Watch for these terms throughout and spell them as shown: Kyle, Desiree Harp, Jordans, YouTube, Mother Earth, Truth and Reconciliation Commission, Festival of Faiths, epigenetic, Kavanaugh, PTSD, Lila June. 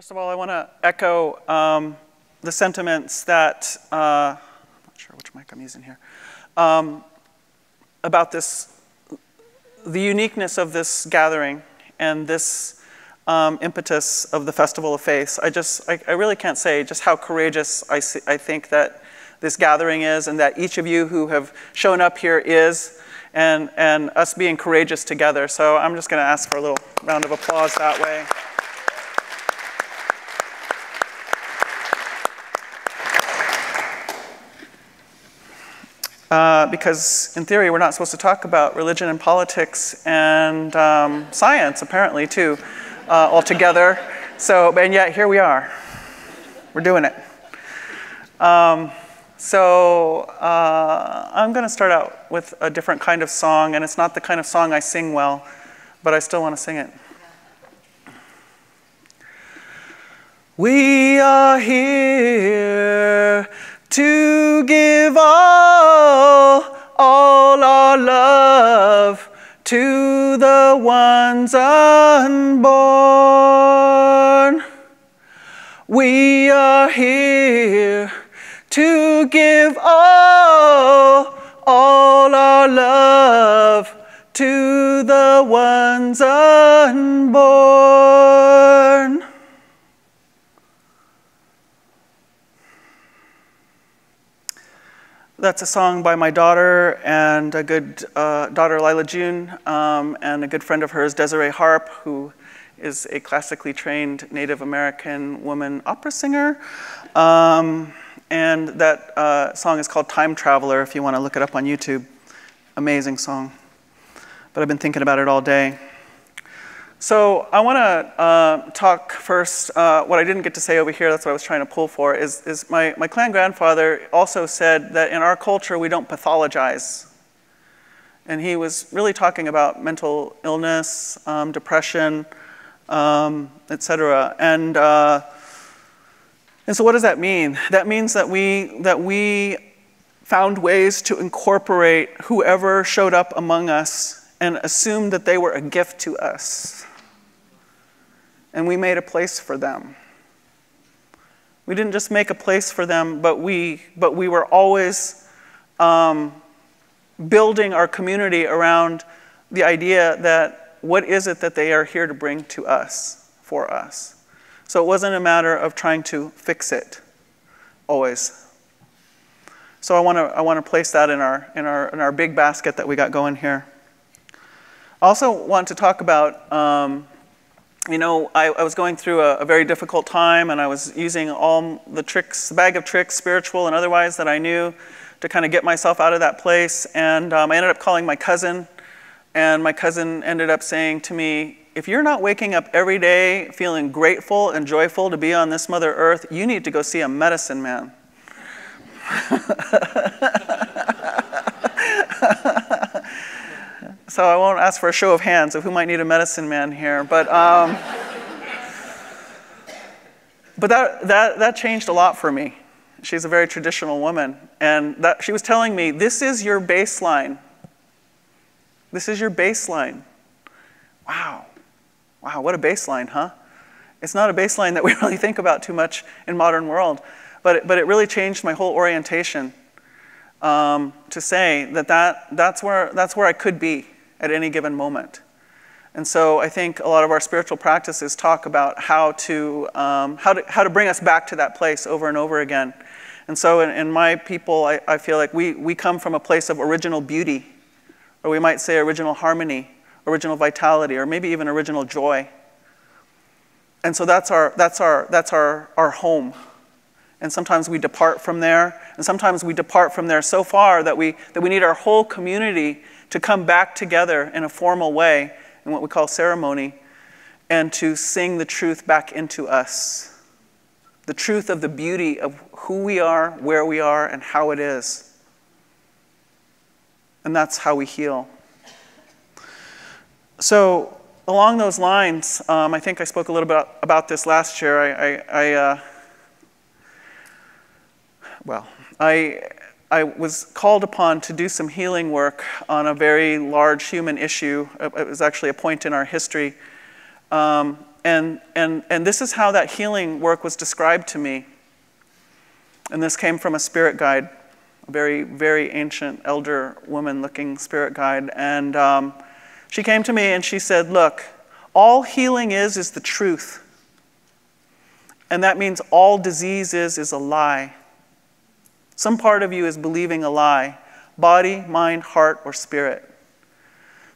First of all, I want to echo the sentiments that, I'm not sure which mic I'm using here, about this, the uniqueness of this gathering and this impetus of the Festival of Faiths. I really can't say just how courageous I think that this gathering is, and that each of you who have shown up here is, and us being courageous together. So I'm just going to ask for a little round of applause that way. Because in theory, we're not supposed to talk about religion and politics and science, apparently, too, all together. So, and yet here we are. We're doing it. I'm going to start out with a different kind of song, and it's not the kind of song I sing well, but I still want to sing it. We are here to give all our love to the ones unborn. We are here to give all our love to the ones unborn. That's a song by my daughter and a good daughter, Lila June, and a good friend of hers, Desiree Harp, who is a classically trained Native American woman opera singer. And that song is called Time Traveler, if you want to look it up on YouTube. Amazing song. But I've been thinking about it all day. So I want to talk first, what I didn't get to say over here, that's what I was trying to pull for, is my Klan grandfather also said that in our culture we don't pathologize. And he was really talking about mental illness, depression, et cetera. And so what does that mean? That means that we found ways to incorporate whoever showed up among us and assumed that they were a gift to us. And we made a place for them. We didn't just make a place for them, but we were always building our community around the idea that what is it that they are here to bring to us, for us. So it wasn't a matter of trying to fix it, always. So I want to place that in our big basket that we got going here. I also want to talk about you know, I was going through a very difficult time, and I was using all the tricks, the bag of tricks, spiritual and otherwise, that I knew to kind of get myself out of that place. And I ended up calling my cousin, and my cousin ended up saying to me, if you're not waking up every day feeling grateful and joyful to be on this Mother Earth, you need to go see a medicine man. So I won't ask for a show of hands of who might need a medicine man here, but that changed a lot for me. She's a very traditional woman, and that, she was telling me, this is your baseline. This is your baseline. Wow. Wow, what a baseline, huh? It's not a baseline that we really think about too much in modern world, but it really changed my whole orientation. To say that's where I could be at any given moment. And so I think a lot of our spiritual practices talk about how to bring us back to that place over and over again. And so in my people, I feel like we come from a place of original beauty, or we might say original harmony, original vitality, or maybe even original joy. And so that's our home. And sometimes we depart from there, and sometimes we depart from there so far that we need our whole community to come back together in a formal way, in what we call ceremony, and to sing the truth back into us. The truth of the beauty of who we are, where we are, and how it is. And that's how we heal. So along those lines, I think I spoke a little bit about this last year. I was called upon to do some healing work on a very large human issue. It was actually a point in our history And this is how that healing work was described to me. And this came from a spirit guide, a very, very ancient elder woman-looking spirit guide. And she came to me and she said, look, all healing is the truth. And that means all disease is a lie. Some part of you is believing a lie, body, mind, heart, or spirit.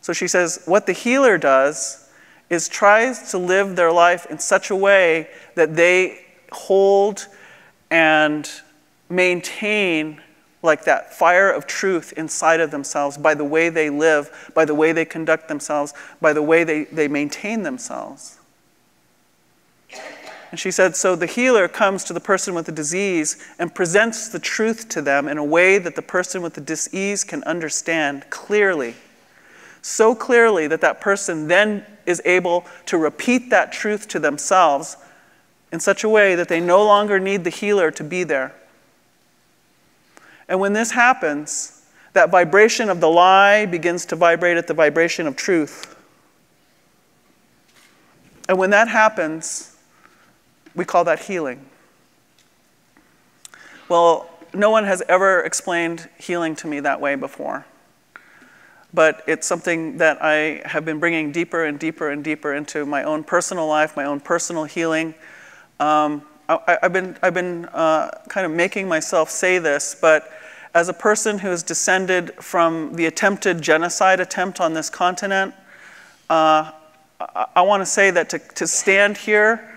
So she says, what the healer does is tries to live their life in such a way that they hold and maintain like that fire of truth inside of themselves by the way they live, by the way they conduct themselves, by the way they maintain themselves. And she said, so the healer comes to the person with the disease and presents the truth to them in a way that the person with the disease can understand clearly. So clearly that that person then is able to repeat that truth to themselves in such a way that they no longer need the healer to be there. And when this happens, that vibration of the lie begins to vibrate at the vibration of truth. And when that happens, we call that healing. Well, no one has ever explained healing to me that way before. But it's something that I have been bringing deeper and deeper and deeper into my own personal life, my own personal healing. I've been kind of making myself say this, but as a person who has descended from the attempted genocide attempt on this continent, I want to say that to stand here,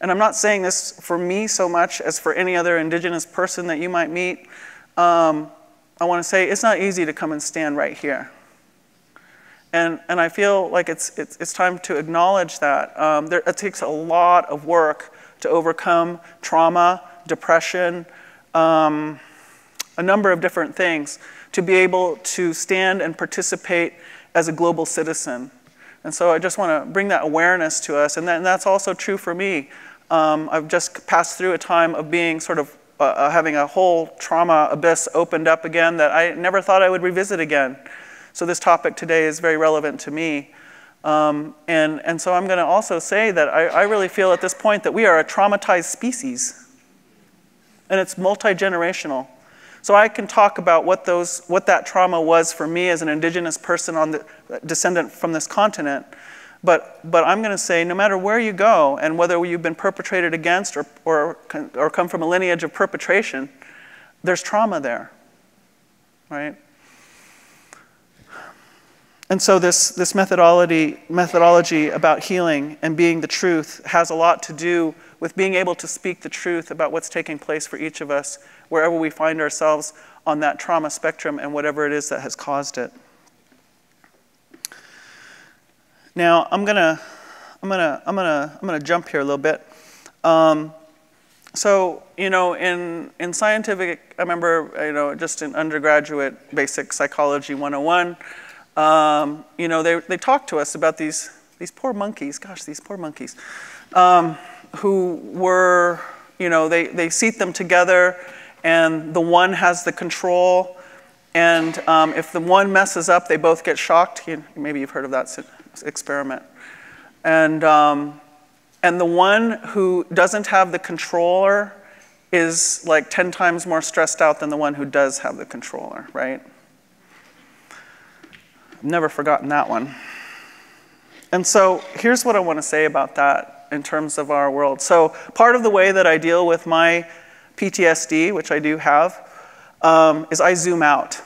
and I'm not saying this for me so much as for any other indigenous person that you might meet. I want to say it's not easy to come and stand right here. And I feel like it's time to acknowledge that. It takes a lot of work to overcome trauma, depression, a number of different things, to be able to stand and participate as a global citizen. And so I just want to bring that awareness to us. And that's also true for me. I've just passed through a time of being sort of having a whole trauma abyss opened up again that I never thought I would revisit again. So this topic today is very relevant to me. And so I'm going to also say that I really feel at this point that we are a traumatized species. And it's multi-generational. So I can talk about what that trauma was for me as an indigenous person descendant from this continent, but I'm gonna say no matter where you go and whether you've been perpetrated against or come from a lineage of perpetration, there's trauma there, right? And so this methodology about healing and being the truth has a lot to do with being able to speak the truth about what's taking place for each of us wherever we find ourselves on that trauma spectrum and whatever it is that has caused it. Now, I'm gonna jump here a little bit. So, you know, in scientific, I remember, you know, just in undergraduate basic psychology 101, you know, they talked to us about these poor monkeys, gosh, these poor monkeys, who were, you know, they seat them together, and the one has the control, and if the one messes up, they both get shocked. Maybe you've heard of that experiment. And the one who doesn't have the controller is like 10 times more stressed out than the one who does have the controller, right? I've never forgotten that one. And so here's what I want to say about that in terms of our world. So part of the way that I deal with my PTSD, which I do have, is I zoom out.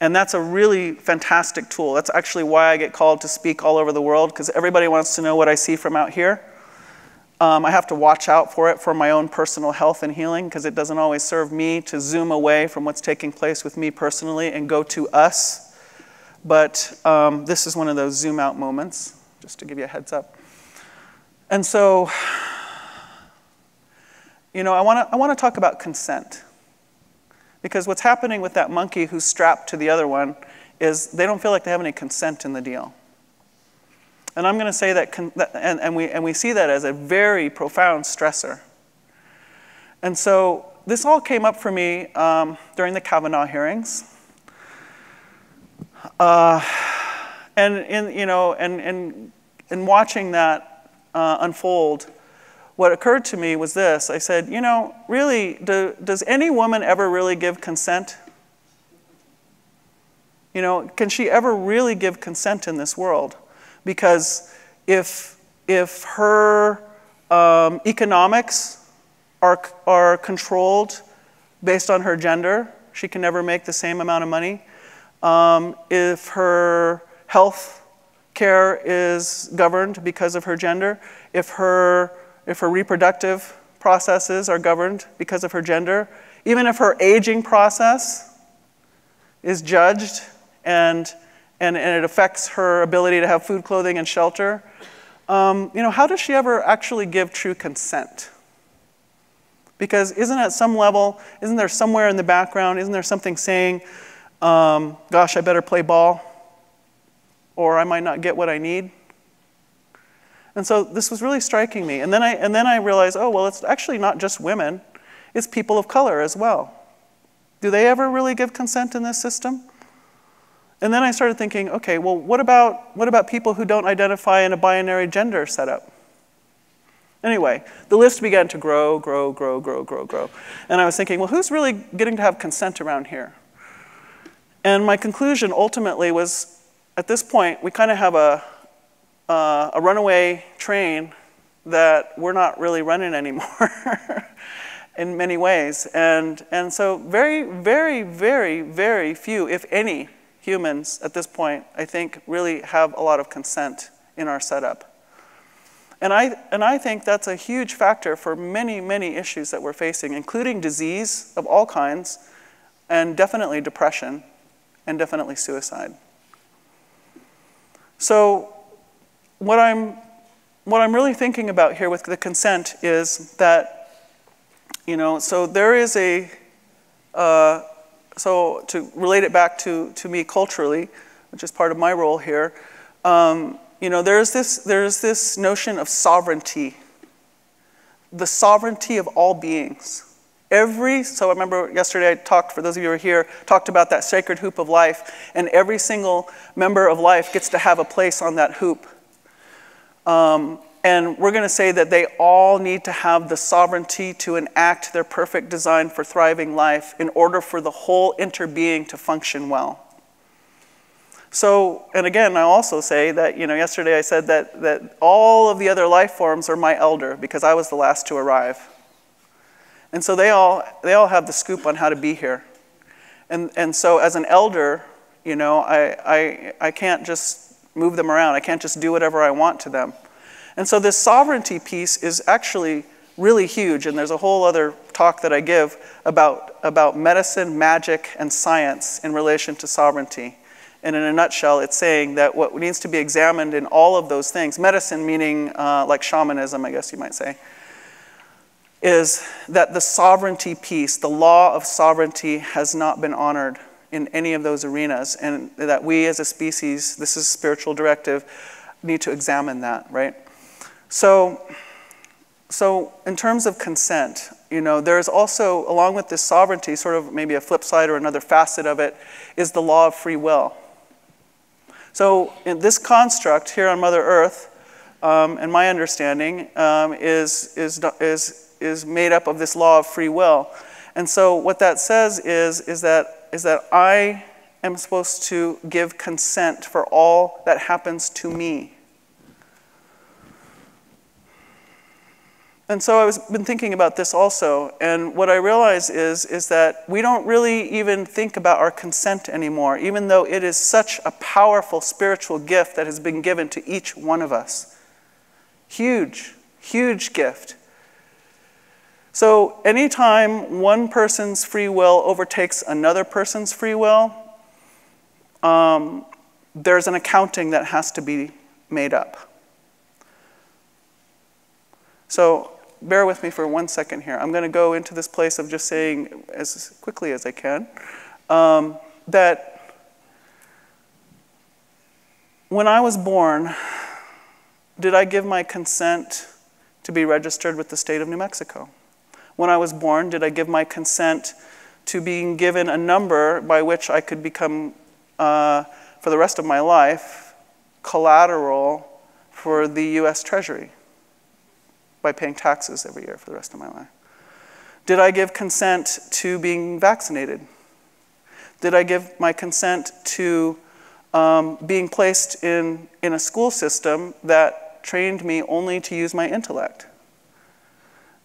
And that's a really fantastic tool. That's actually why I get called to speak all over the world, because everybody wants to know what I see from out here. I have to watch out for it for my own personal health and healing, because it doesn't always serve me to zoom away from what's taking place with me personally and go to us. But this is one of those zoom out moments, just to give you a heads up. And so, you know, I want to talk about consent, because what's happening with that monkey who's strapped to the other one is they don't feel like they have any consent in the deal. And I'm going to say that, we see that as a very profound stressor. And so this all came up for me during the Kavanaugh hearings. And in watching that, unfold, what occurred to me was this. I said, you know, really, does any woman ever really give consent? You know, can she ever really give consent in this world? Because if her economics are controlled based on her gender, she can never make the same amount of money. If her health care is governed because of her gender, if her reproductive processes are governed because of her gender, even if her aging process is judged and it affects her ability to have food, clothing, and shelter, you know, how does she ever actually give true consent? Because isn't at some level, isn't there somewhere in the background, isn't there something saying, gosh, I better play ball, or I might not get what I need? And so this was really striking me. And then I realized, oh, well, it's actually not just women. It's people of color as well. Do they ever really give consent in this system? And then I started thinking, okay, well, what about people who don't identify in a binary gender setup? Anyway, the list began to grow. And I was thinking, well, who's really getting to have consent around here? And my conclusion ultimately was, at this point, we kind of have a runaway train that we're not really running anymore in many ways. And so very few, if any, humans at this point, I think, really have a lot of consent in our setup. And I think that's a huge factor for many issues that we're facing, including disease of all kinds, and definitely depression, and definitely suicide. So what I'm really thinking about here with the consent is that, you know, so there is a, so to relate it back to me culturally, which is part of my role here, you know, there's this notion of sovereignty, the sovereignty of all beings. So I remember yesterday I talked, for those of you who are here, talked about that sacred hoop of life, and every single member of life gets to have a place on that hoop. And we're going to say that they all need to have the sovereignty to enact their perfect design for thriving life in order for the whole interbeing to function well. So, and again, I also say that, you know, yesterday I said that all of the other life forms are my elder because I was the last to arrive. And so they all have the scoop on how to be here. And so as an elder, you know, I can't just move them around. I can't just do whatever I want to them. And so this sovereignty piece is actually really huge, and there's a whole other talk that I give about medicine, magic, and science in relation to sovereignty. And in a nutshell, it's saying that what needs to be examined in all of those things, medicine meaning like shamanism, I guess you might say, is that the sovereignty piece, the law of sovereignty, has not been honored in any of those arenas, and that we as a species, this is spiritual directive, need to examine that, right? So in terms of consent, you know, there's also, along with this sovereignty, sort of maybe a flip side or another facet of it, is the law of free will. So in this construct here on Mother Earth, and my understanding is made up of this law of free will. And so what that says is that I am supposed to give consent for all that happens to me. And so I've been thinking about this also, and what I realize is that we don't really even think about our consent anymore, even though it is such a powerful spiritual gift that has been given to each one of us. Huge, huge gift. So anytime one person's free will overtakes another person's free will, there's an accounting that has to be made up. So bear with me for one second here. I'm going to go into this place of just saying as quickly as I can that when I was born, did I give my consent to be registered with the state of New Mexico? When I was born, did I give my consent to being given a number by which I could become, for the rest of my life, collateral for the US Treasury? by paying taxes every year for the rest of my life? Did I give consent to being vaccinated? Did I give my consent to being placed in a school system that trained me only to use my intellect?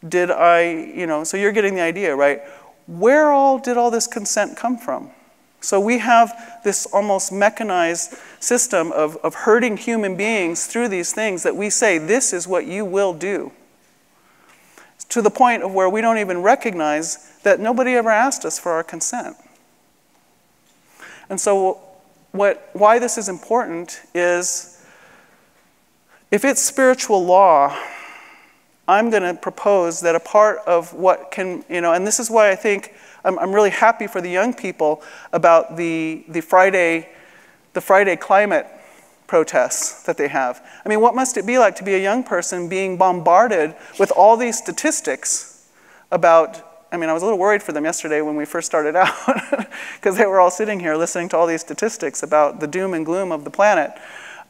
Did I, so you're getting the idea, right? Where all did all this consent come from? So we have this almost mechanized system of herding human beings through these things that we say, this is what you will do. To the point of where we don't even recognize that nobody ever asked us for our consent. And so why this is important is, if it's spiritual law, I'm going to propose that a part of what can, and this is why I think I'm really happy for the young people about the Friday climate protests that they have. I mean, what must it be like to be a young person being bombarded with all these statistics about, I mean, I was a little worried for them yesterday when we first started out because they were all sitting here listening to all these statistics about the doom and gloom of the planet.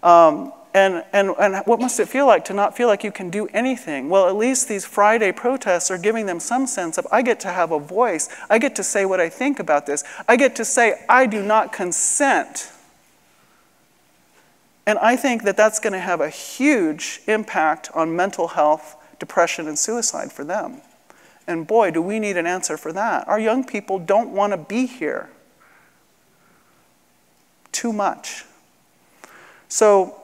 And what must it feel like to not feel like you can do anything? Well, at least these Friday protests are giving them some sense of, I get to have a voice. I get to say what I think about this. I get to say, I do not consent. And I think that that's going to have a huge impact on mental health, depression, and suicide for them. And boy, do we need an answer for that. Our young people don't want to be here too much. So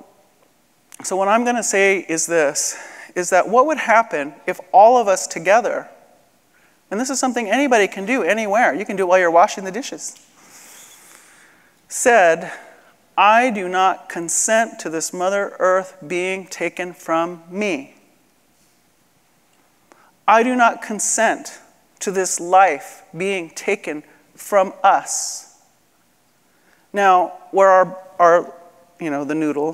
what I'm going to say is this, is that what would happen if all of us together, and this is something anybody can do anywhere, you can do it while you're washing the dishes, said, I do not consent to this Mother Earth being taken from me. I do not consent to this life being taken from us. Now, where our the noodle,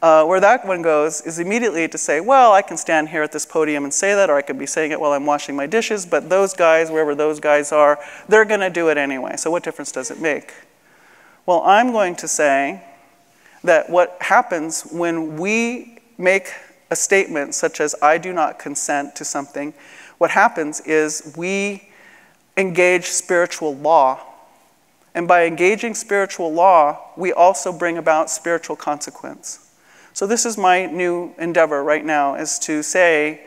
where that one goes is immediately to say, well, I can stand here at this podium and say that, or I could be saying it while I'm washing my dishes, but those guys, wherever those guys are, they're going to do it anyway. So what difference does it make? Well, I'm going to say that what happens when we make a statement such as, I do not consent to something, what happens is we engage spiritual law. And by engaging spiritual law, we also bring about spiritual consequence. So this is my new endeavor right now, is to say,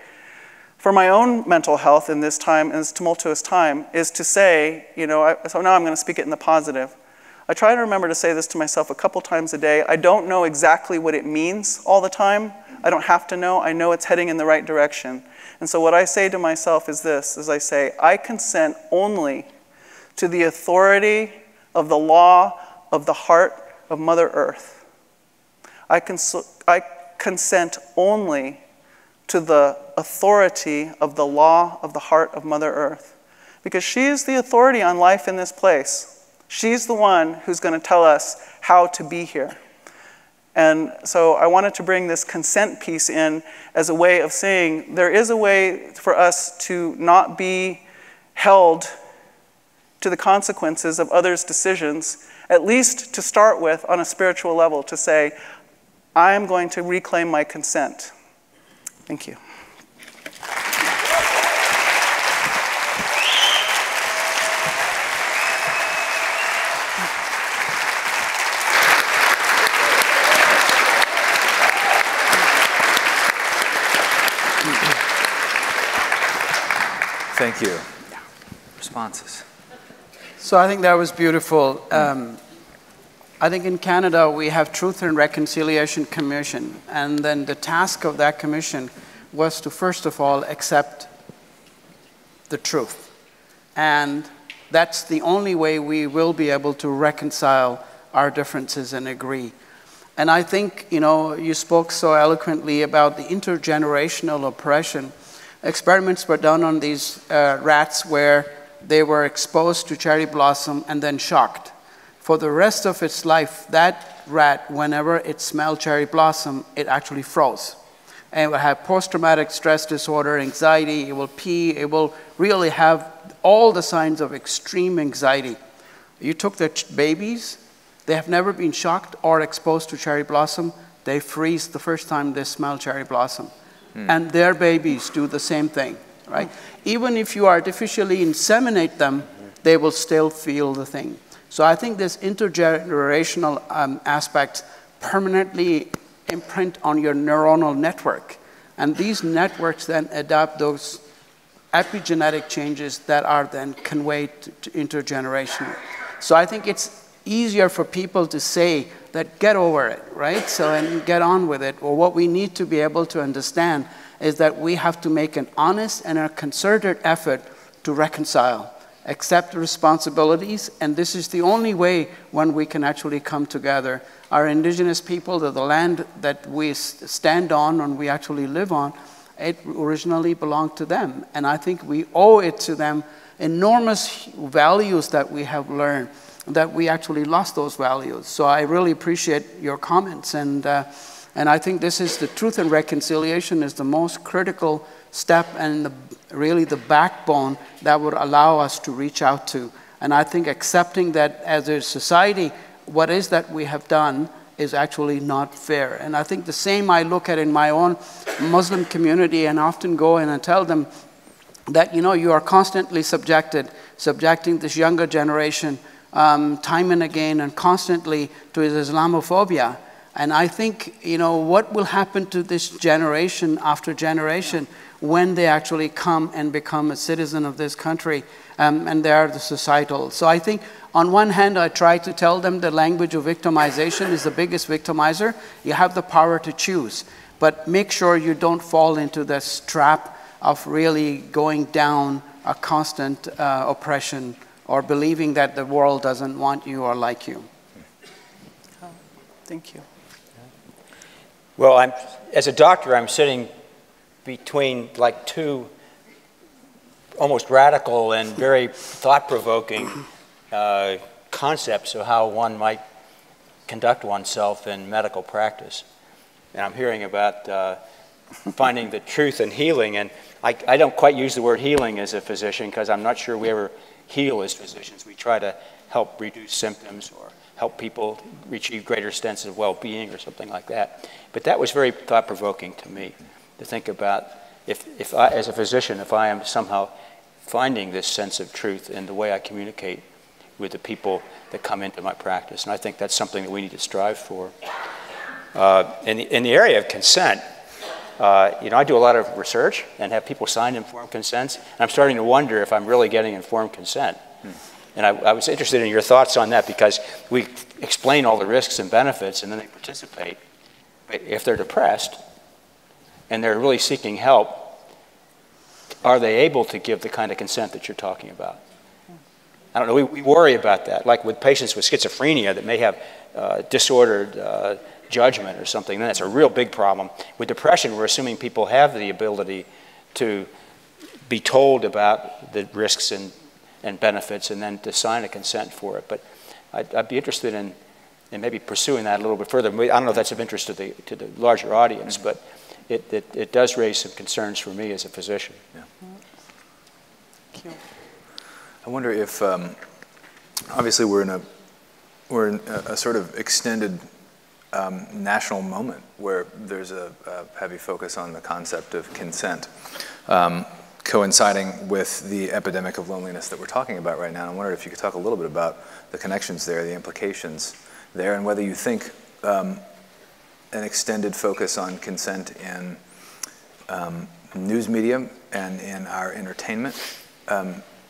for my own mental health in this time, in this tumultuous time, is to say, so now I'm going to speak it in the positive. I try to remember to say this to myself a couple times a day. I don't know exactly what it means all the time. I don't have to know. I know it's heading in the right direction. And so what I say to myself is this, is I say, I consent only to the authority of the law of the heart of Mother Earth. I consent only to the authority of the law of the heart of Mother Earth, because she is the authority on life in this place. She's the one who's going to tell us how to be here. And so I wanted to bring this consent piece in as a way of saying there is a way for us to not be held to the consequences of others' decisions, at least to start with on a spiritual level, to say, I am going to reclaim my consent. Thank you. Thank you. Yeah. Responses? So I think that was beautiful. I think in Canada, we have Truth and Reconciliation Commission, and then the task of that commission was to, first of all, accept the truth. And that's the only way we will be able to reconcile our differences and agree. And I think, you spoke so eloquently about the intergenerational oppression. Experiments were done on these rats where they were exposed to cherry blossom and then shocked. For the rest of its life, that rat, whenever it smelled cherry blossom, it actually froze. And it will have post-traumatic stress disorder, anxiety, it will pee, it will really have all the signs of extreme anxiety. You took the babies, they have never been shocked or exposed to cherry blossom, they freeze the first time they smell cherry blossom. and their babies do the same thing, right? Even if you artificially inseminate them, they will still feel the thing. So I think this intergenerational aspect permanently imprint on your neuronal network. And these networks then adapt those epigenetic changes that are then conveyed to intergenerational. So I think it's easier for people to say that get over it, right? So and get on with it. Well, what we need to be able to understand is that we have to make an honest and a concerted effort to reconcile, accept responsibilities, and this is the only way when we can actually come together. Our indigenous people, the land that we stand on and we actually live on, it originally belonged to them. And I think we owe it to them enormous values that we have learned, that we actually lost those values. So I really appreciate your comments. And I think this is the truth and reconciliation is the most critical step and really the backbone that would allow us to reach out to. And I think accepting that as a society, what is that we have done is actually not fair. And I think the same I look at in my own Muslim community and often go in and tell them that, you know, you are constantly subjecting this younger generation time and again and constantly to Islamophobia. And I think, you know, what will happen to this generation after generation when they actually come and become a citizen of this country and they are the societal. So I think on one hand, I try to tell them the language of victimization is the biggest victimizer. You have the power to choose, but make sure you don't fall into this trap of really going down a constant oppression or believing that the world doesn't want you or like you. Oh, thank you. Well, as a doctor, I'm sitting between like two almost radical and very thought-provoking concepts of how one might conduct oneself in medical practice. And I'm hearing about finding the truth and healing, and I don't quite use the word healing as a physician because I'm not sure we ever heal as physicians. We try to help reduce symptoms or help people achieve greater sense of well-being or something like that. But that was very thought-provoking to me, to think about if I, as a physician, if I am somehow finding this sense of truth in the way I communicate with the people that come into my practice. And I think that's something that we need to strive for. In the area of consent, you know, I do a lot of research and have people sign informed consents. And I'm starting to wonder if I'm really getting informed consent. And I was interested in your thoughts on that because we explain all the risks and benefits and then they participate. But if they're depressed and they're really seeking help, are they able to give the kind of consent that you're talking about? I don't know, we worry about that. Like with patients with schizophrenia that may have disordered judgment or something, then that's a real big problem. With depression, we're assuming people have the ability to be told about the risks and benefits and then to sign a consent for it. But I'd be interested in maybe pursuing that a little bit further. I don't know if that's of interest to the larger audience, but it does raise some concerns for me as a physician. Yeah. Thank you. I wonder if, obviously we're in a sort of extended national moment where there's a heavy focus on the concept of consent, coinciding with the epidemic of loneliness that we're talking about right now. I wondered if you could talk a little bit about the connections there, the implications there, and whether you think an extended focus on consent in news media and in our entertainment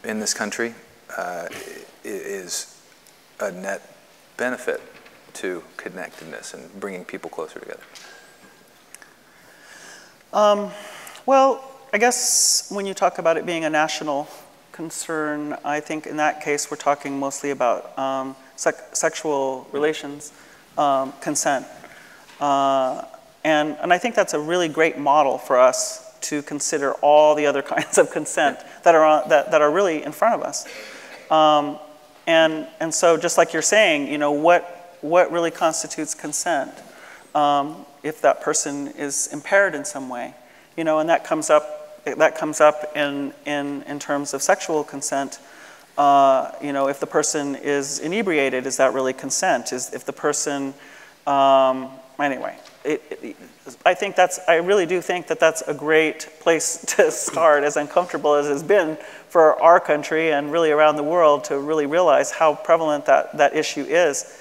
in this country is a net benefit to connectedness and bringing people closer together. Well, I guess when you talk about it being a national concern, I think in that case we're talking mostly about sexual relations, consent. And I think that's a really great model for us to consider all the other kinds of consent that are really in front of us. And so just like you're saying, you know, what really constitutes consent if that person is impaired in some way? You know, and that comes up in terms of sexual consent. You know, if the person is inebriated, is that really consent? Anyway, I think that's, I really do think that that's a great place to start, as uncomfortable as it's been for our country and really around the world, to really realize how prevalent that issue is.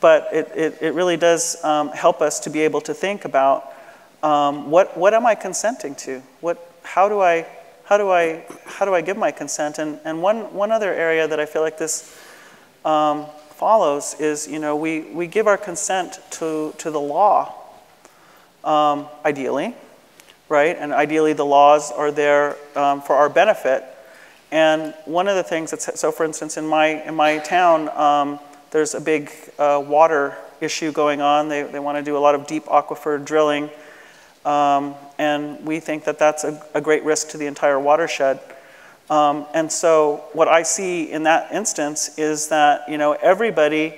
But it really does help us to be able to think about what am I consenting to? How do I give my consent? And one other area that I feel like this follows is, you know, we give our consent to the law. Ideally, right? And ideally the laws are there for our benefit. And one of the things that's, so for instance, in my town, there's a big water issue going on. They want to do a lot of deep aquifer drilling. And we think that that's a great risk to the entire watershed. And so what I see in that instance is that, you know, everybody,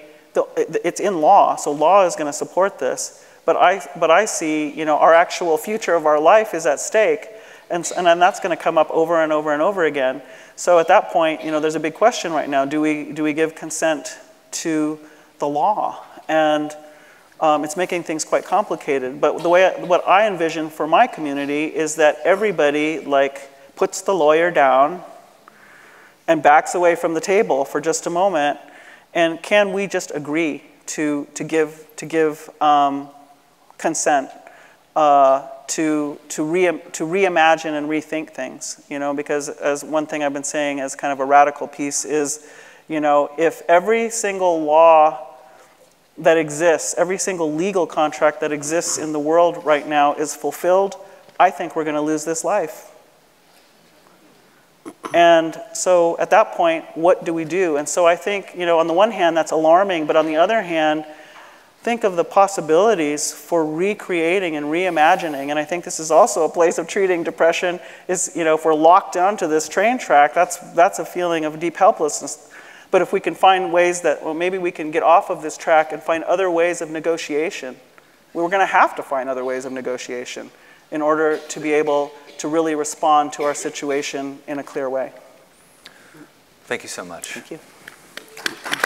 it's in law, so law is going to support this. But I see, you know, our actual future of our life is at stake, and that's going to come up over and over and over again. So at that point, you know, there's a big question right now: do we give consent to the law? And it's making things quite complicated. But the way what I envision for my community is that everybody like puts the lawyer down and backs away from the table for just a moment, and can we just agree to give consent to reimagine and rethink things, you know, because as one thing I've been saying as kind of a radical piece is, you know, if every single law that exists, every single legal contract that exists in the world right now is fulfilled, I think we're gonna lose this life. And so at that point, what do we do? And so I think, you know, on the one hand, that's alarming, but on the other hand, think of the possibilities for recreating and reimagining. And I think this is also a place of treating depression is, you know, if we're locked onto this train track, that's a feeling of deep helplessness. But if we can find ways that, well, maybe we can get off of this track and find other ways of negotiation. We're going to have to find other ways of negotiation in order to be able to really respond to our situation in a clear way. Thank you so much. Thank you.